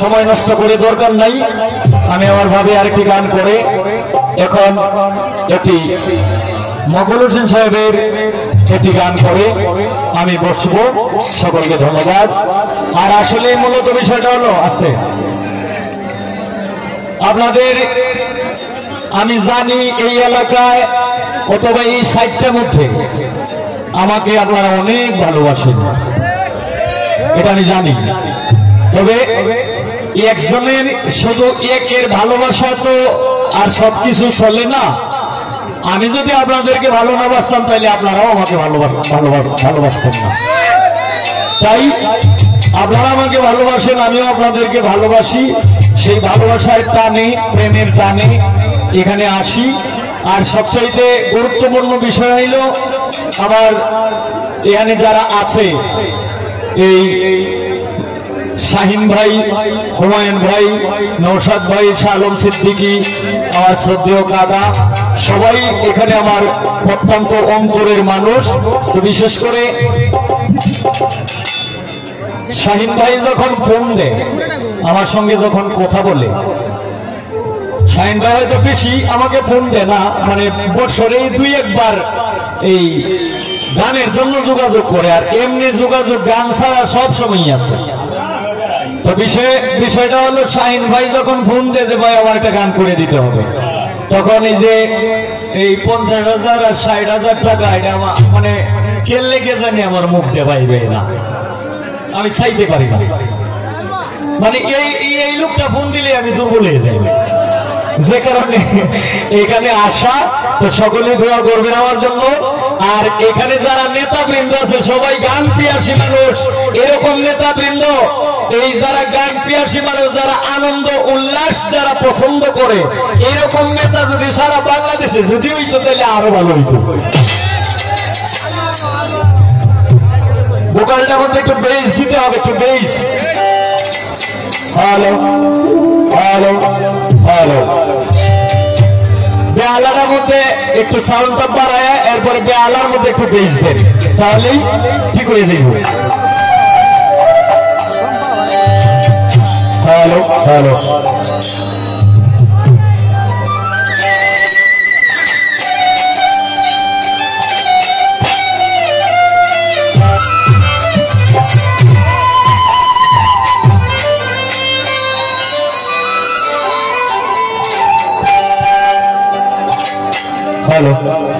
समय नष्ट करे दरकार नहीं आमि आमार भावे आरेकटी गान करे एखन एटी मकबुल होसेन साहेबेर एटी गान करे आमि बसबो सकलके धन्यवाद। और आसले मूलत विषयटा हलो आजके आपनादेर आमि जानि এই এলাকায় অথবা এই সাইটটার মধ্যে আমাকে আপনারা অনেক ভালোবাসেন এটা আমি জানি। তবে একজনের শুধু একের ভালোবাসা তো আর সবকিছু চলে না। আমি যদি আপনাদেরকে ভালো না বাসতাম তাহলে আপনারাও আমাকে ভালোবাসতেন না। তাই আপনারা আমাকে ভালোবাসেন, আমিও আপনাদেরকে ভালোবাসি। সেই ভালোবাসার টানে প্রেমের টানে এখানে আসি। আর সবচাইতে গুরুত্বপূর্ণ বিষয় হইল আমার এখানে যারা আছে এই শাহিন ভাই, হুমায়ুন ভাই, নওশাদ ভাই, শালম সিদ্দিকী, আমার শ্রদ্ধেয় কাকা, সবাই এখানে আমার অত্যন্ত অন্তরের মানুষ। তো বিশেষ করে শাহিন ভাই যখন ফোন দেয় আমার সঙ্গে যখন কথা বলে, শাহিন ভাই হয়তো বেশি আমাকে ফোন দেয় না, মানে বছরে দুই একবার এই গানের জন্য যোগাযোগ করে। আর এমনি যোগাযোগ গান ছাড়া সব সময়ই আছে। তো বিষয়টা হলো শাহিন ভাই যখন ফোন দেয় যে ভাই আমার একটা গান করে দিতে হবে, তখন এই যে এই 50,000 আর 60,000 টাকা এটা আমার মানে কেলে কে জানি আমার মুখ দিয়ে বাইবে না, আমি চাইতে পারি না। মানে এই লোকটা ফোন দিলে আমি দুর্বল হয়ে যাই, যে কারণে এখানে আসা। তো সকলে দোয়া করবেন আমার জন্য। আর এখানে যারা নেতাবৃন্দ আছে সবাই গান পিয়াসী মানুষ, এরকম নেতাবৃন্দ এই যারা গান পিয়াসী মানুষ, যারা আনন্দ উল্লাস যারা পছন্দ করে, এরকম নেতা যদি সারা বাংলাদেশে যদি হইতো তাহলে আরো ভালো হইতো। ভোকালটা মধ্যে একটু বেস দিতে হবে, একটু বেস। হ্যালো হ্যালো হ্যালো বেহালার মধ্যে একটু সাউন্ডটা বাড়ায়, এরপরে বেহালার মধ্যে একটু বেস দেন, তাহলেই ঠিক হয়ে যাবে। হ্যালো হ্যালো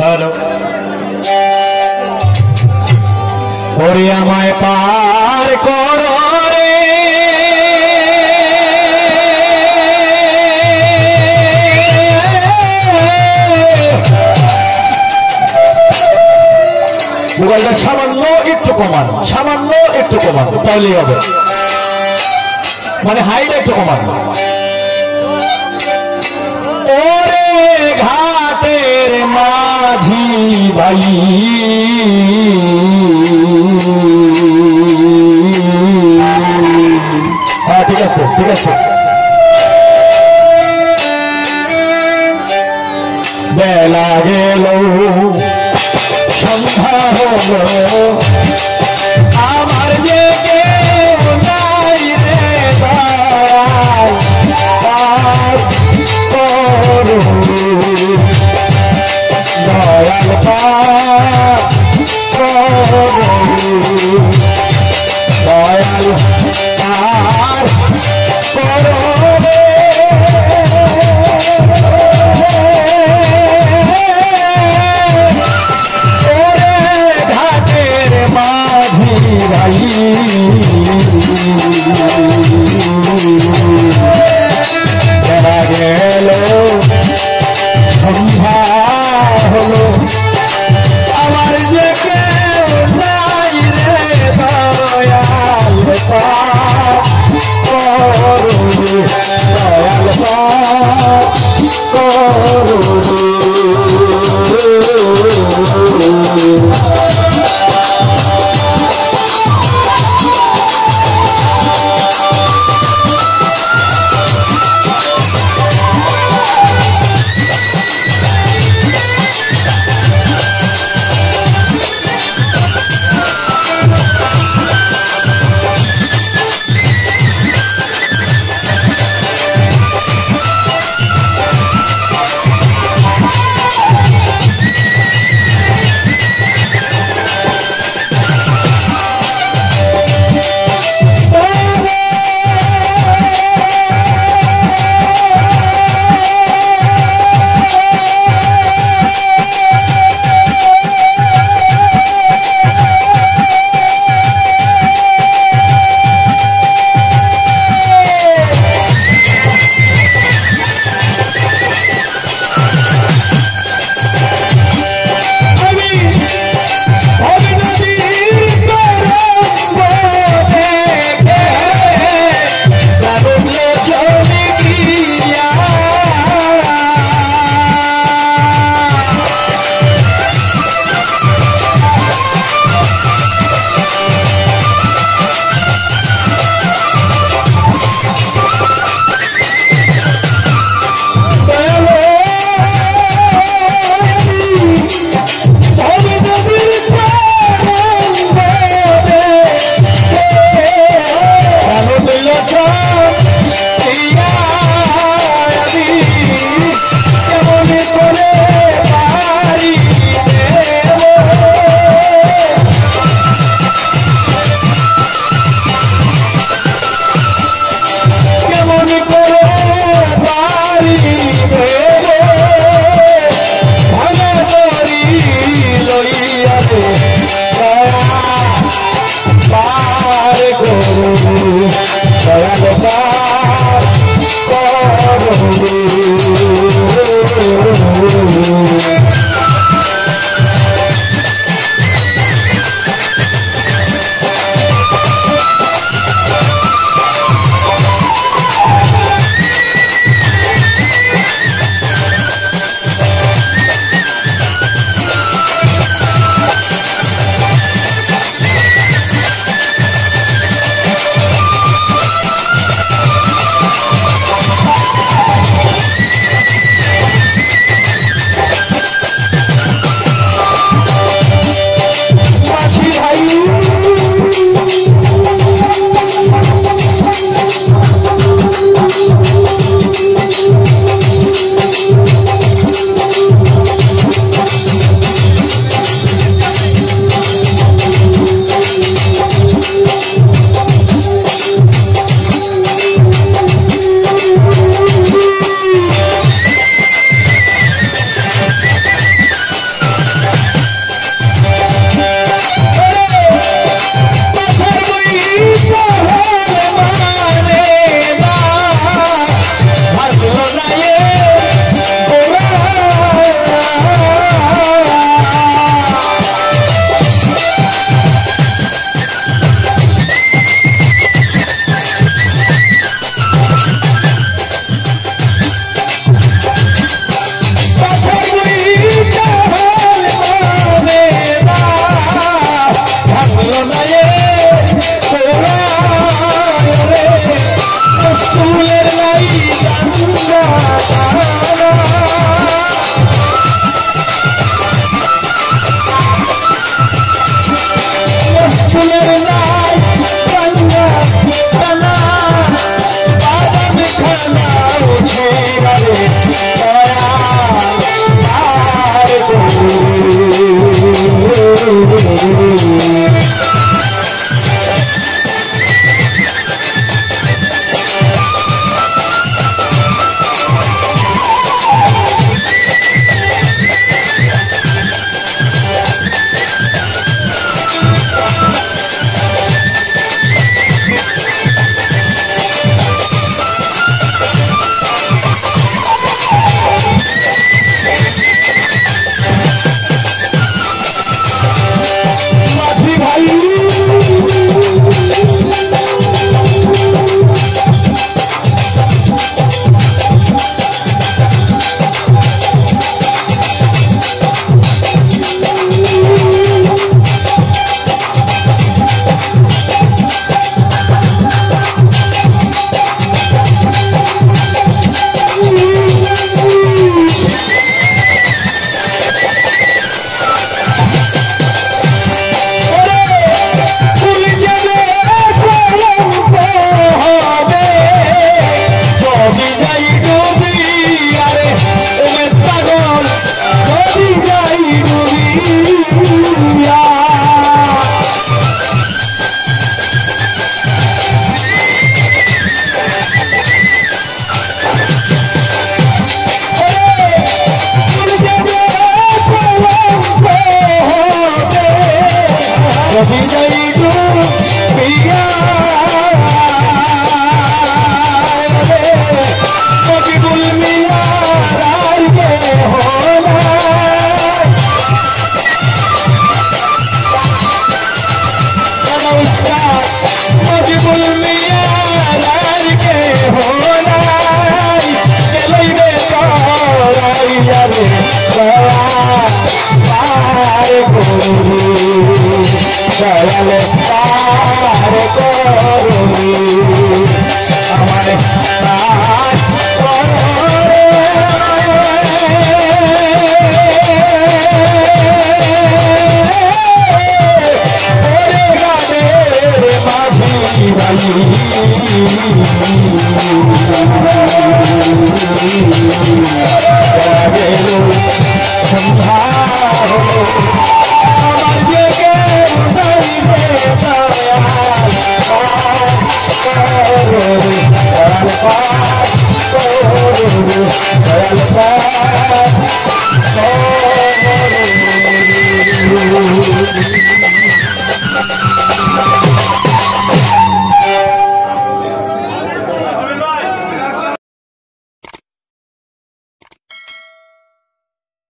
হ্যালো হ্যালো ওরে আমায় পার করো রে মোবাইলটা সামান্য একটু কমান তাহলেই হবে, মানে হাইটা একটু কমান। ওরে ঘাটের মাঝি ভাই হ্যাঁ ঠিক আছে বেলা গেল সন্ধ্যা হলো আমার যে কেউ নাই রে তার ঘাটের মা हमारे